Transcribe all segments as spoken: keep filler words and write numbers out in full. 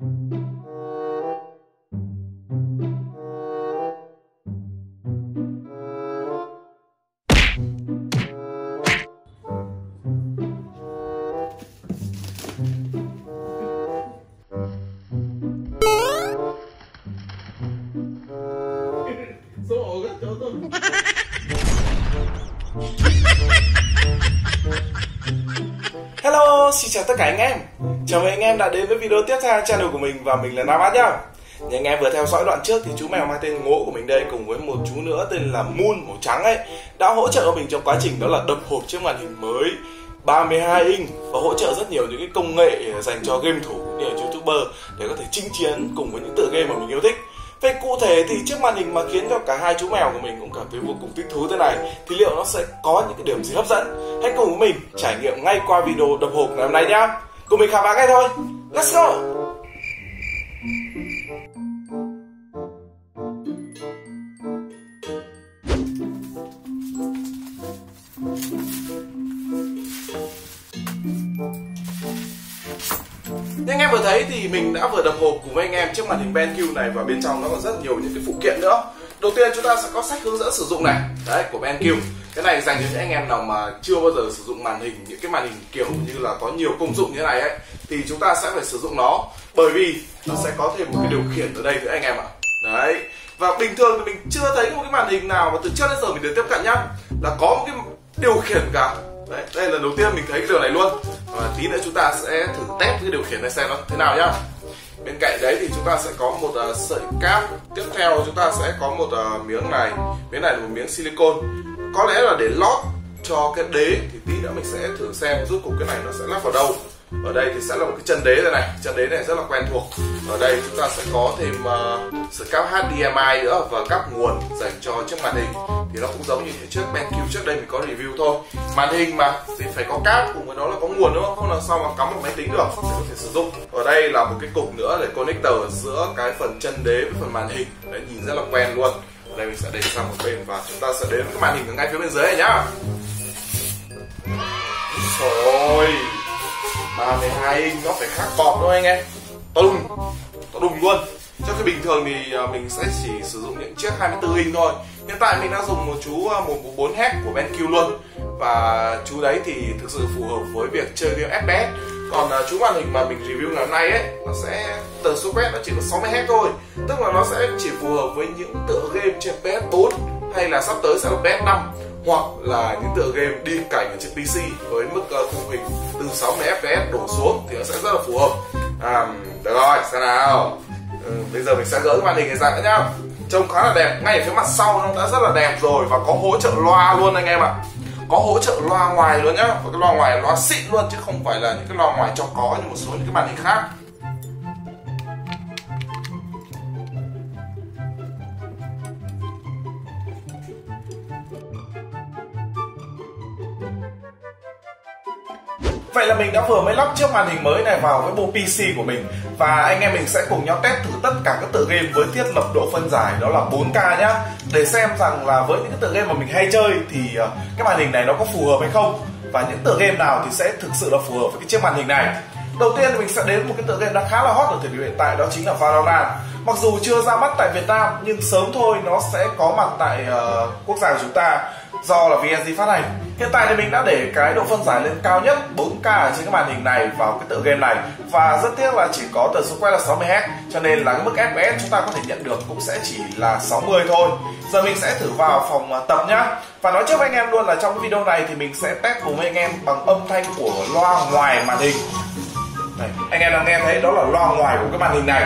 Hello, xin chào tất cả anh em. Chào mừng anh em đã đến với video tiếp theo channel của mình và mình là Nam Át nhá. Như anh em vừa theo dõi đoạn trước thì chú mèo mang tên Ngố của mình đây cùng với một chú nữa tên là Mun màu trắng ấy đã hỗ trợ mình trong quá trình đó là đập hộp chiếc màn hình mới ba mươi hai inch và hỗ trợ rất nhiều những cái công nghệ dành cho game thủ cũng như là youtuber để có thể chinh chiến cùng với những tựa game mà mình yêu thích. Về cụ thể thì chiếc màn hình mà khiến cho cả hai chú mèo của mình cũng cảm thấy vô cùng thích thú thế này thì liệu nó sẽ có những cái điểm gì hấp dẫn? Hãy cùng với mình trải nghiệm ngay qua video đập hộp ngày hôm nay nhá. Cùng mình khám phá ngay thôi. Let's go! Như anh em vừa thấy thì mình đã vừa đập hộp cùng với anh em chiếc màn hình BenQ này và bên trong nó có rất nhiều những cái phụ kiện nữa. Đầu tiên chúng ta sẽ có sách hướng dẫn sử dụng này, đấy của BenQ. Cái này dành cho những anh em nào mà chưa bao giờ sử dụng màn hình, những cái màn hình kiểu như là có nhiều công dụng như thế này ấy thì chúng ta sẽ phải sử dụng nó bởi vì nó sẽ có thêm một cái điều khiển ở đây nữa anh em ạ. Đấy. Và bình thường thì mình chưa thấy một cái màn hình nào mà từ trước đến giờ mình được tiếp cận nhá là có một cái điều khiển cả. Đấy, đây là lần đầu tiên mình thấy cái điều này luôn. Và tí nữa chúng ta sẽ thử test cái điều khiển này xem nó thế nào nhá. Bên cạnh đấy thì chúng ta sẽ có một uh, sợi cáp. Tiếp theo chúng ta sẽ có một uh, miếng này. Miếng này là một miếng silicon. Có lẽ là để lót cho cái đế. Thì tí nữa mình sẽ thử xem rốt cuộc cái này nó sẽ lắp vào đâu. Ở đây thì sẽ là một cái chân đế này này. Chân đế này rất là quen thuộc. Ở đây chúng ta sẽ có thêm uh, sợi cáp H D M I nữa và các nguồn dành cho chiếc màn hình. Thì nó cũng giống như chiếc BenQ trước đây mình có review thôi. Màn hình mà thì phải có cáp cùng với đó là có nguồn đúng không? Không làm sao mà cắm vào máy tính được để có thể sử dụng. Ở đây là một cái cục nữa để connector giữa cái phần chân đế với phần màn hình. Đấy, nhìn rất là quen luôn. Ở đây mình sẽ để sang một bên và chúng ta sẽ đến với cái màn hình ở ngay phía bên dưới này nhá. Trời ơi, ba mươi hai inch nó phải khác cọp đâu anh em. To đùng, to đùng luôn. Trong khi bình thường thì mình sẽ chỉ sử dụng những chiếc hai mươi tư inch thôi. Hiện tại mình đã dùng một chú một bốn héc của BenQ luôn. Và chú đấy thì thực sự phù hợp với việc chơi game ép pê ét. Còn chú màn hình mà mình review ngày hôm nay ấy, nó sẽ tần số quét nó chỉ có sáu mươi héc thôi. Tức là nó sẽ chỉ phù hợp với những tựa game trên P S bốn hay là sắp tới sẽ là P S năm, hoặc là những tựa game đi cảnh ở trên P C với mức khung hình từ sáu mươi fps đổ xuống thì nó sẽ rất là phù hợp. À, được rồi, xem nào. Ừ, bây giờ mình sẽ gỡ cái màn hình này ra nữa nhá. Trông khá là đẹp, ngay ở phía mặt sau nó đã rất là đẹp rồi và có hỗ trợ loa luôn anh em ạ. Có hỗ trợ loa ngoài luôn nhá. Và cái loa ngoài là loa xịn luôn chứ không phải là những cái loa ngoài cho có như một số những cái màn hình khác. Vậy là mình đã vừa mới lắp chiếc màn hình mới này vào cái bộ P C của mình. Và anh em mình sẽ cùng nhau test thử tất cả các tựa game với thiết lập độ phân giải đó là bốn K nhá. Để xem rằng là với những cái tựa game mà mình hay chơi thì cái màn hình này nó có phù hợp hay không. Và những tựa game nào thì sẽ thực sự là phù hợp với cái chiếc màn hình này. Đầu tiên mình sẽ đến một cái tựa game đang khá là hot ở thời điểm hiện tại, đó chính là Valorant. Mặc dù chưa ra mắt tại Việt Nam nhưng sớm thôi nó sẽ có mặt tại uh, quốc gia của chúng ta do là V N G phát hành. Hiện tại thì mình đã để cái độ phân giải lên cao nhất bốn K trên cái màn hình này vào cái tựa game này. Và rất tiếc là chỉ có tần số quét là sáu mươi héc, cho nên là cái mức ép pê ét chúng ta có thể nhận được cũng sẽ chỉ là sáu mươi thôi. Giờ mình sẽ thử vào phòng tập nhá. Và nói trước với anh em luôn là trong cái video này thì mình sẽ test cùng với anh em bằng âm thanh của loa ngoài màn hình. Đây, anh em đang nghe thấy đó là loa ngoài của cái màn hình này.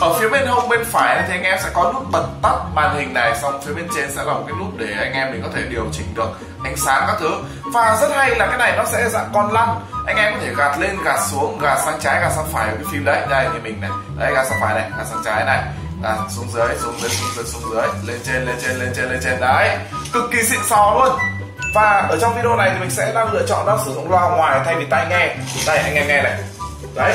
Ở phía bên hông bên phải này thì anh em sẽ có nút bật tắt màn hình này, xong phía bên trên sẽ là một cái nút để anh em mình có thể điều chỉnh được ánh sáng các thứ. Và rất hay là cái này nó sẽ dạng con lăn, anh em có thể gạt lên gạt xuống, gạt sang trái gạt sang phải ở cái phim đấy. Đây thì mình này, đây gạt sang phải này, gạt sang trái này, à, xuống dưới xuống dưới xuống dưới xuống dưới, lên trên lên trên lên trên lên trên, đấy cực kỳ xịn sò luôn. Và ở trong video này thì mình sẽ đang lựa chọn đang sử dụng loa ngoài thay vì tai nghe. Đây anh em nghe này, đấy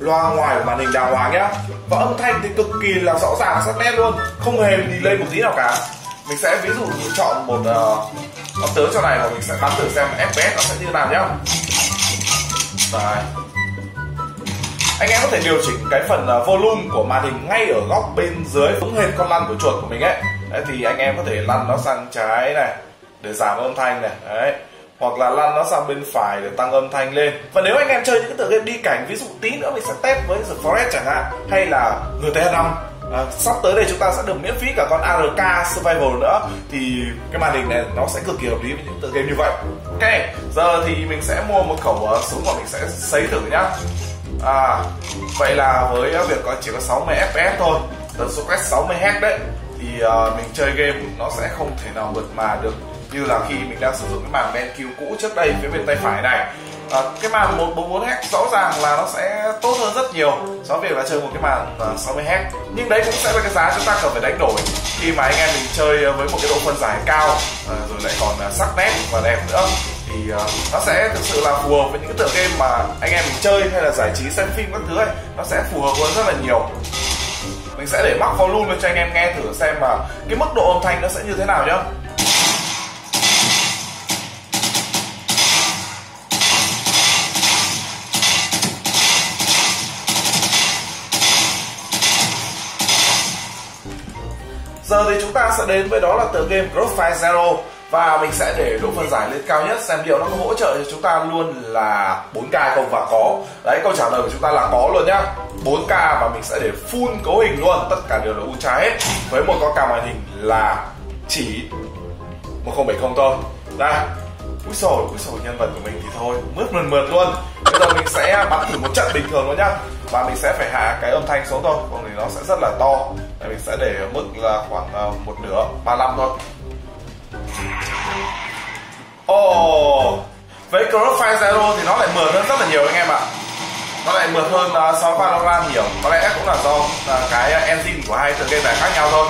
loa ngoài của màn hình đàng hoàng nhá. Và âm thanh thì cực kỳ là rõ ràng sắc nét luôn, không hề đi lên một tí nào cả. Mình sẽ ví dụ mình chọn một uh, âm tớ cho này và mình sẽ bắn thử xem ép pê ét nó sẽ như thế nào nhá. Đấy. Anh em có thể điều chỉnh cái phần volume của màn hình ngay ở góc bên dưới, đúng hệt con lăn của chuột của mình ấy. Đấy, thì anh em có thể lăn nó sang trái này để giảm âm thanh này, đấy, hoặc là lăn nó sang bên phải để tăng âm thanh lên. Và nếu anh em chơi những cái tựa game đi cảnh, ví dụ tí nữa mình sẽ test với The Forest chẳng hạn, hay là G T A năm, à, sắp tới đây chúng ta sẽ được miễn phí cả con A R K Survival nữa, thì cái màn hình này nó sẽ cực kỳ hợp lý với những tựa game như vậy. Ok, giờ thì mình sẽ mua một khẩu súng và mình sẽ xây thử nhá. À, vậy là với việc có chỉ có sáu mươi F P S thôi, tần số quét sáu mươi héc đấy, thì uh, mình chơi game nó sẽ không thể nào vượt mà được như là khi mình đang sử dụng cái màn BenQ cũ trước đây phía bên tay phải này. À, cái màn một trăm bốn mươi bốn héc rõ ràng là nó sẽ tốt hơn rất nhiều so với việc là chơi một cái màn sáu mươi héc, nhưng đấy cũng sẽ là cái giá chúng ta cần phải đánh đổi khi mà anh em mình chơi với một cái độ phân giải cao, à, rồi lại còn sắc nét và đẹp nữa, thì uh, nó sẽ thực sự là phù hợp với những cái tựa game mà anh em mình chơi hay là giải trí xem phim các thứ ấy, nó sẽ phù hợp hơn rất là nhiều. Mình sẽ để mắc volume lên cho anh em nghe thử xem mà cái mức độ âm thanh nó sẽ như thế nào nhá. Giờ thì chúng ta sẽ đến với đó là tựa game Crossfire Zero, và mình sẽ để độ phân giải lên cao nhất xem liệu nó có hỗ trợ cho chúng ta luôn là bốn K không, và có. Đấy, câu trả lời của chúng ta là có luôn nhá, bốn K, và mình sẽ để full cấu hình luôn, tất cả đều là ultra hết, với một con cam màn hình là chỉ một không bảy không thôi. Đây, úi sồi, úi sồi, nhân vật của mình thì thôi, mướt mượt mượt luôn. Bây giờ mình sẽ bắn thử một trận bình thường luôn nhá, và mình sẽ phải hạ cái âm thanh xuống thôi, còn thì nó sẽ rất là to. Đây, mình sẽ để mức là khoảng một nửa, ba mươi lăm thôi. Ồ, oh, với Crossfire Zero thì nó lại mượt hơn rất là nhiều anh em ạ. À, nó lại mượt hơn uh, so với Valorant nhiều, có lẽ cũng là do uh, cái engine của hai tựa game này khác nhau thôi.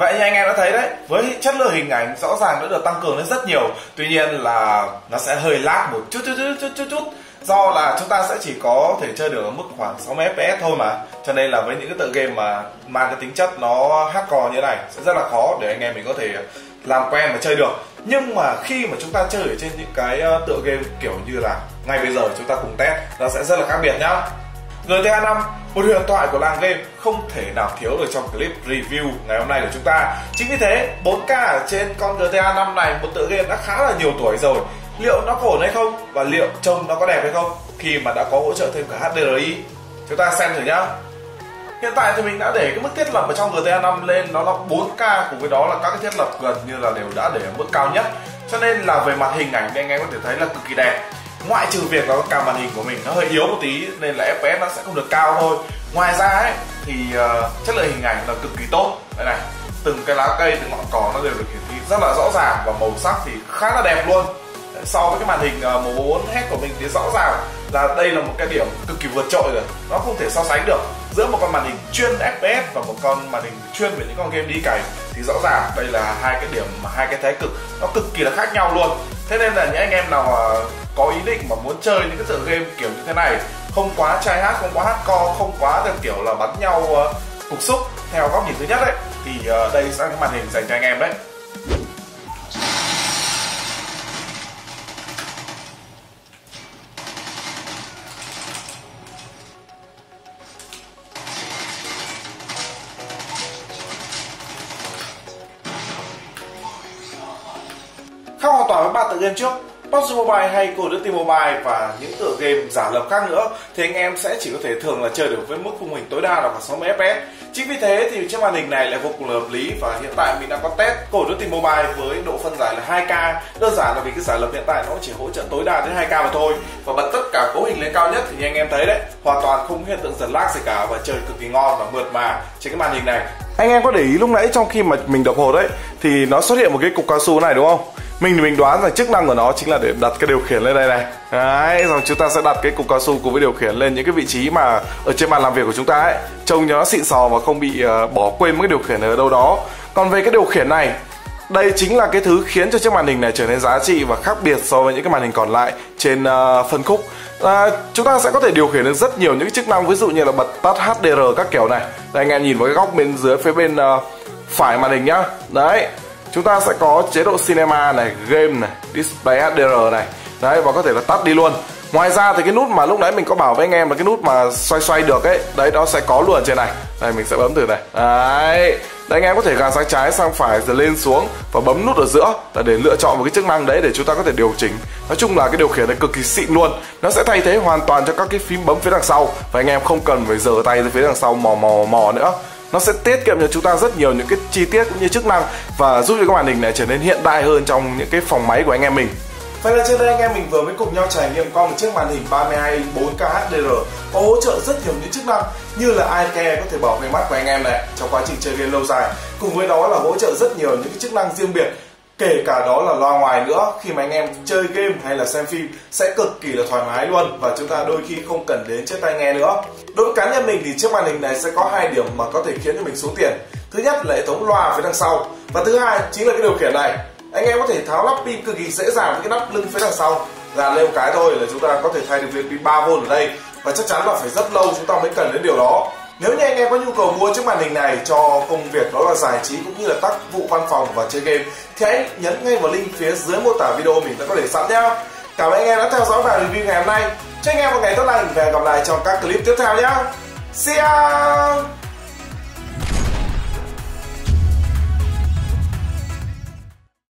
Vậy như anh em đã thấy đấy, với chất lượng hình ảnh rõ ràng đã được tăng cường lên rất nhiều, tuy nhiên là nó sẽ hơi lag một chút chút chút chút chút chút do là chúng ta sẽ chỉ có thể chơi được ở mức khoảng sáu mươi F P S thôi mà, cho nên là với những cái tựa game mà mang cái tính chất nó hardcore như này sẽ rất là khó để anh em mình có thể làm quen và chơi được. Nhưng mà khi mà chúng ta chơi ở trên những cái tựa game kiểu như là ngay bây giờ chúng ta cùng test, nó sẽ rất là khác biệt nhá. G T A năm, một huyền thoại của làng game không thể nào thiếu được trong clip review ngày hôm nay của chúng ta. Chính vì thế, bốn K ở trên con G T A năm này, một tựa game đã khá là nhiều tuổi rồi, liệu nó có ổn hay không, và liệu trông nó có đẹp hay không khi mà đã có hỗ trợ thêm cả H D R I. Chúng ta xem thử nhá. Hiện tại thì mình đã để cái mức thiết lập ở trong G T A năm lên, nó là bốn K, cùng với đó là các cái thiết lập gần như là đều đã để ở mức cao nhất, cho nên là về mặt hình ảnh thì anh em có thể thấy là cực kỳ đẹp. Ngoại trừ việc là cả màn hình của mình nó hơi yếu một tí nên là F P S nó sẽ không được cao thôi. Ngoài ra ấy, thì uh, chất lượng hình ảnh là cực kỳ tốt. Đây này, từng cái lá cây, từng ngọn cỏ nó đều được hiển thị rất là rõ ràng, và màu sắc thì khá là đẹp luôn. So với cái màn hình một trăm bốn mươi bốn héc uh, của mình thì rõ ràng là đây là một cái điểm cực kỳ vượt trội rồi, nó không thể so sánh được giữa một con màn hình chuyên F P S và một con màn hình chuyên về những con game đi cày. Thì rõ ràng đây là hai cái điểm, hai cái thái cực nó cực kỳ là khác nhau luôn. Thế nên là những anh em nào uh, có ý định mà muốn chơi những cái tựa game kiểu như thế này, không quá try hard, không quá hardcore, không quá theo kiểu là bắn nhau uh, cục xúc theo góc nhìn thứ nhất đấy, thì uh, đây sẽ là màn hình dành cho anh em đấy. Khác hoàn toàn với ba tựa game trước, Poco Mobile hay Call of Duty Mobile và những tựa game giả lập khác nữa, thì anh em sẽ chỉ có thể thường là chơi được với mức khung hình tối đa là khoảng sáu mươi F P S. Chính vì thế thì chiếc màn hình này lại vô cùng là hợp lý, và hiện tại mình đang có test Call of Duty Mobile với độ phân giải là hai K. Đơn giản là vì cái giả lập hiện tại nó chỉ hỗ trợ tối đa đến hai K mà thôi, và bật tất cả cấu hình lên cao nhất thì như anh em thấy đấy, hoàn toàn không hiện tượng giật lag gì cả, và chơi cực kỳ ngon và mượt mà trên cái màn hình này. Anh em có để ý lúc nãy trong khi mà mình đập hột đấy thì nó xuất hiện một cái cục cao su này đúng không? Mình thì mình đoán rằng chức năng của nó chính là để đặt cái điều khiển lên đây này. Đấy, rồi chúng ta sẽ đặt cái cục cao su cùng với điều khiển lên những cái vị trí mà ở trên bàn làm việc của chúng ta ấy, trông cho nó xịn sò và không bị uh, bỏ quên một cái điều khiển ở đâu đó. Còn về cái điều khiển này Đây chính là cái thứ khiến cho chiếc màn hình này trở nên giá trị và khác biệt so với những cái màn hình còn lại trên uh, phân khúc. À, chúng ta sẽ có thể điều khiển được rất nhiều những chức năng, ví dụ như là bật tắt hát đê rờ các kiểu này. Đây, anh em nhìn vào cái góc bên dưới phía bên uh, phải màn hình nhá. Đấy, chúng ta sẽ có chế độ cinema này, game này, display hát đê rờ này. Đấy, và có thể là tắt đi luôn. Ngoài ra thì cái nút mà lúc nãy mình có bảo với anh em là cái nút mà xoay xoay được ấy, đấy nó sẽ có luôn ở trên này. Đây mình sẽ bấm thử này. Đấy. Đấy, anh em có thể gạt sang trái sang phải rồi lên xuống và bấm nút ở giữa là để lựa chọn một cái chức năng đấy để chúng ta có thể điều chỉnh. Nói chung là cái điều khiển này cực kỳ xịn luôn. Nó sẽ thay thế hoàn toàn cho các cái phím bấm phía đằng sau và anh em không cần phải giở tay phía đằng sau mò mò mò nữa. Nó sẽ tiết kiệm cho chúng ta rất nhiều những cái chi tiết cũng như chức năng và giúp cho cái màn hình này trở nên hiện đại hơn trong những cái phòng máy của anh em mình. Vậy là trên đây anh em mình vừa mới cùng nhau trải nghiệm qua một chiếc màn hình ba mươi hai inch bốn K hát đê rờ có hỗ trợ rất nhiều những chức năng như là Eye-care có thể bảo vệ mắt của anh em này trong quá trình chơi game lâu dài, cùng với đó là hỗ trợ rất nhiều những cái chức năng riêng biệt, kể cả đó là loa ngoài nữa, khi mà anh em chơi game hay là xem phim sẽ cực kỳ là thoải mái luôn và chúng ta đôi khi không cần đến chiếc tai nghe nữa. Đối với cá nhân mình thì chiếc màn hình này sẽ có hai điểm mà có thể khiến cho mình xuống tiền. Thứ nhất là hệ thống loa phía đằng sau và thứ hai chính là cái điều khiển này. Anh em có thể tháo lắp pin cực kỳ dễ dàng với cái nắp lưng phía đằng sau, dàn lên một cái thôi là chúng ta có thể thay được viên pin ba vôn ở đây và chắc chắn là phải rất lâu chúng ta mới cần đến điều đó. Nếu như anh em có nhu cầu mua chiếc màn hình này cho công việc đó là giải trí cũng như là tác vụ văn phòng và chơi game thì hãy nhấn ngay vào link phía dưới mô tả video mình đã có để sẵn nhé. Cảm ơn anh em đã theo dõi và review ngày hôm nay. Chúc anh em một ngày tốt lành và hẹn gặp lại trong các clip tiếp theo nhé. See ya.